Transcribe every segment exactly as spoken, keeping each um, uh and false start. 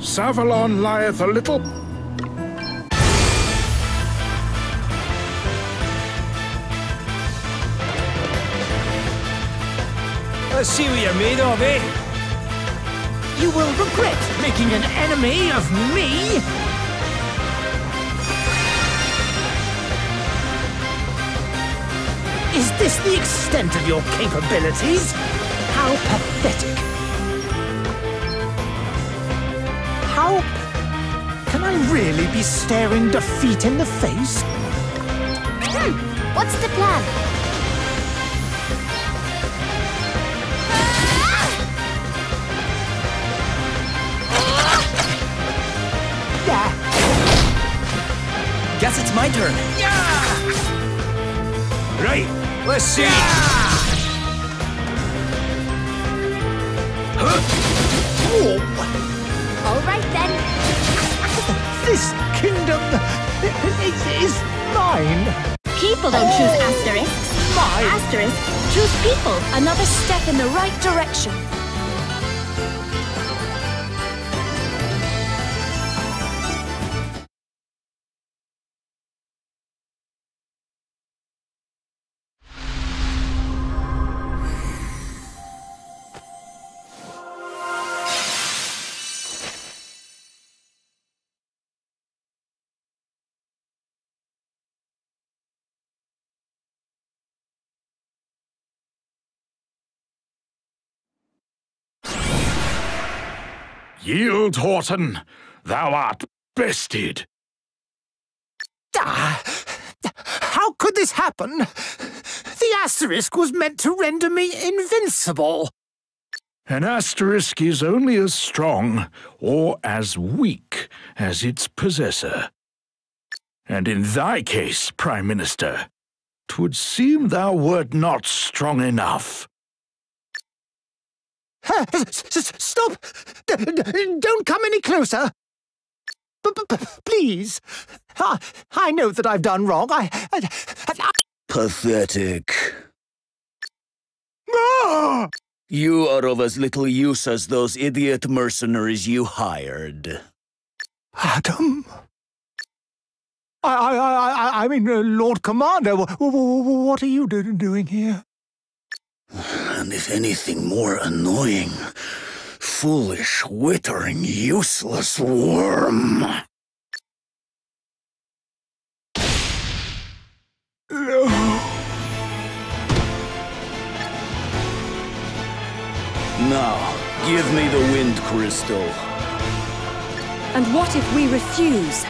Savalon lieth a little... Let's see what you're made of, eh? You will regret making an enemy of me! Is this the extent of your capabilities? How pathetic! How... Can I really be staring defeat in the face? Hmm. What's the plan? Ah! Guess it's my turn. Yeah! Right, let's see. Yeah! All right then. This kingdom is, is mine. People don't choose asterisks. Mine. Asterisks choose people. Another step in the right direction. Yield, Horton! Thou art bested! Ah! How could this happen? The asterisk was meant to render me invincible! An asterisk is only as strong or as weak as its possessor. And in thy case, Prime Minister, 'twould seem thou wert not strong enough. Stop! Don't come any closer! Please! I know that I've done wrong. I... Pathetic. You are of as little use as those idiot mercenaries you hired. Adam? I, I, I, I mean, uh, Lord Commander, what are you doing here? And if anything more annoying, foolish, wittering, useless worm. Now, give me the Wind Crystal. And what if we refuse?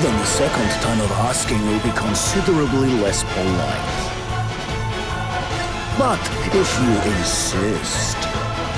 Then the second time of asking will be considerably less polite. But if you insist,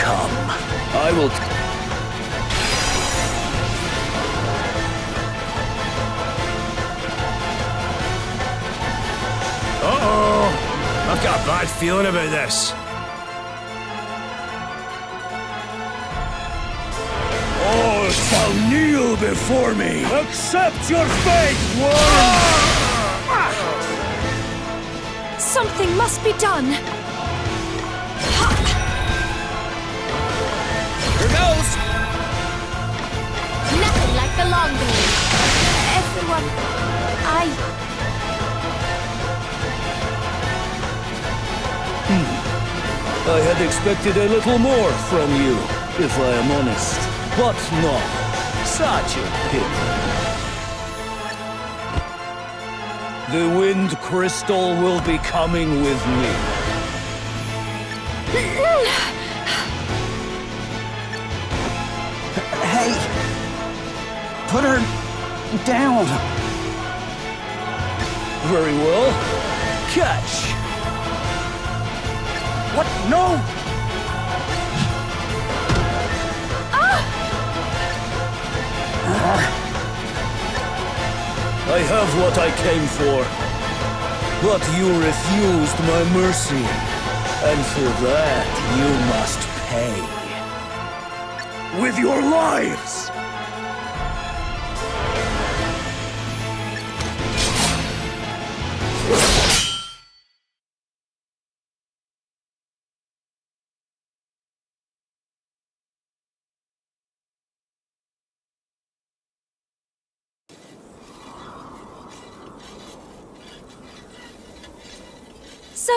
come, I will... Uh-oh! I've got a bad feeling about this. All shall kneel before me! Accept your fate, warrior! Something must be done! Nothing like the long game. Everyone, I... Hmm. I had expected a little more from you, if I am honest. But no, such a pity. The Wind Crystal will be coming with me. Hey, put her down. Very well. Catch. What? No! Ah! I have what I came for. But you refused my mercy. And for that, you must pay. With your lives!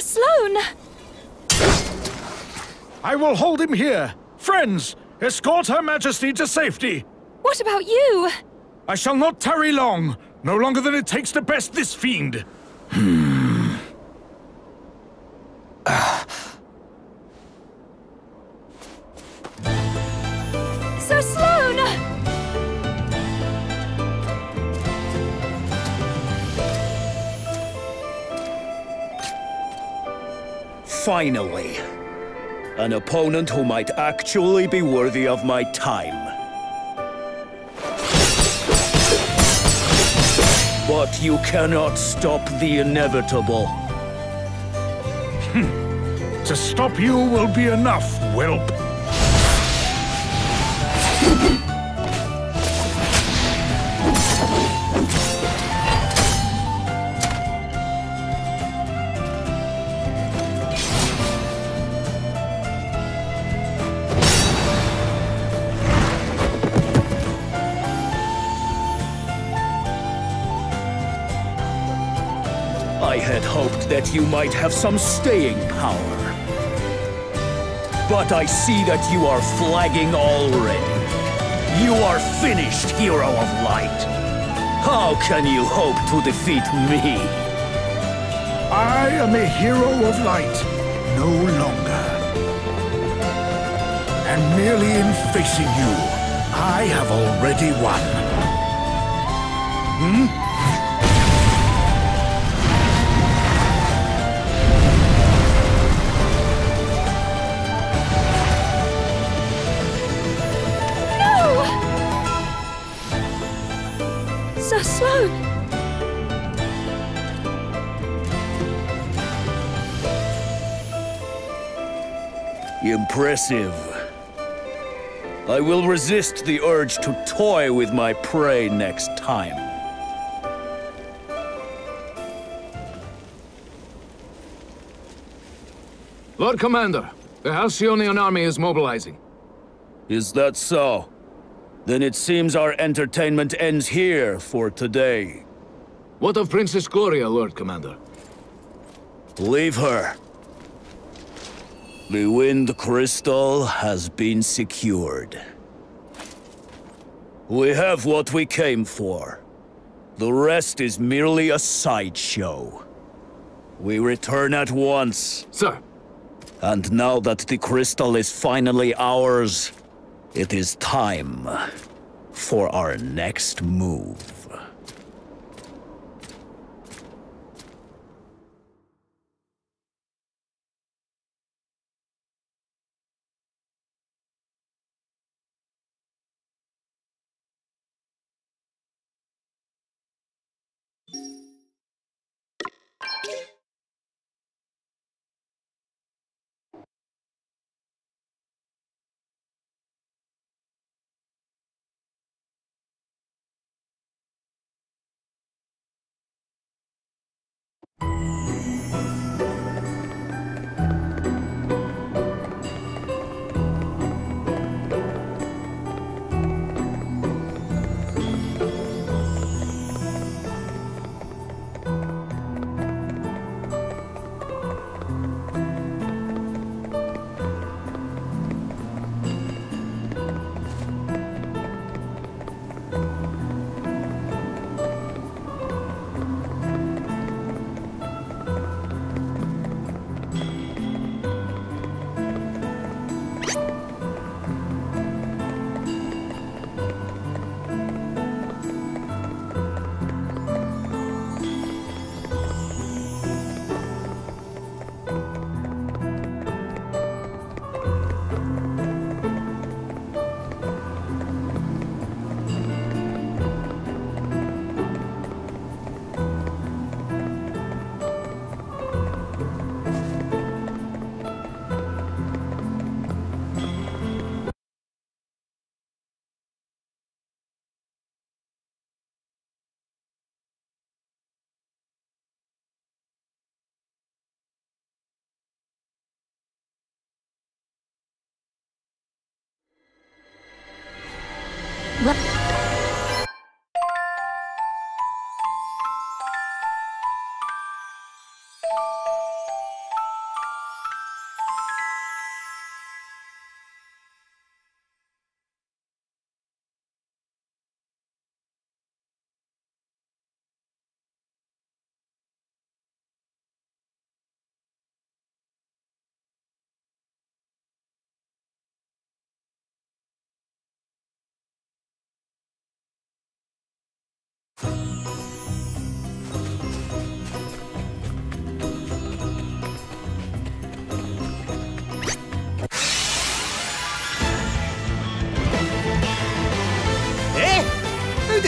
Sir Sloan! I will hold him here. Friends, escort Her Majesty to safety. What about you? I shall not tarry long. No longer than it takes to best this fiend. Hmm. Uh. Sir Sloan! Finally. An opponent who might actually be worthy of my time. But you cannot stop the inevitable. Hm. To stop you will be enough, whelp. That you might have some staying power. But I see that you are flagging already. You are finished, Hero of Light. How can you hope to defeat me? I am a Hero of Light, no longer. And merely in facing you, I have already won. Hmm? Impressive. I will resist the urge to toy with my prey next time. Lord Commander, the Halcyonian army is mobilizing. Is that so? Then it seems our entertainment ends here for today. What of Princess Gloria, Lord Commander? Leave her. The Wind Crystal has been secured. We have what we came for. The rest is merely a sideshow. We return at once. Sir. And now that the crystal is finally ours, it is time for our next move.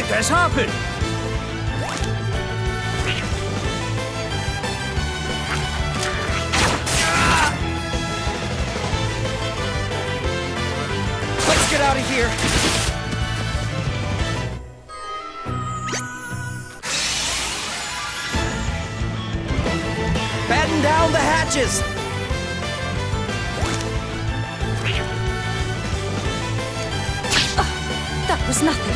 it has happened! Let's get out of here! Batten down the hatches! Oh, that was nothing.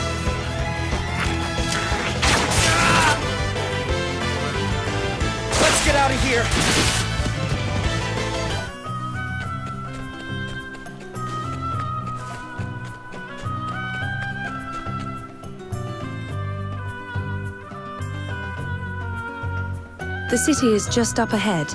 Get out of here! The city is just up ahead.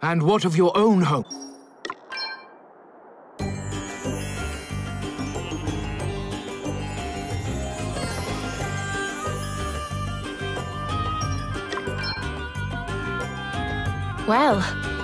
And what of your own home? Well...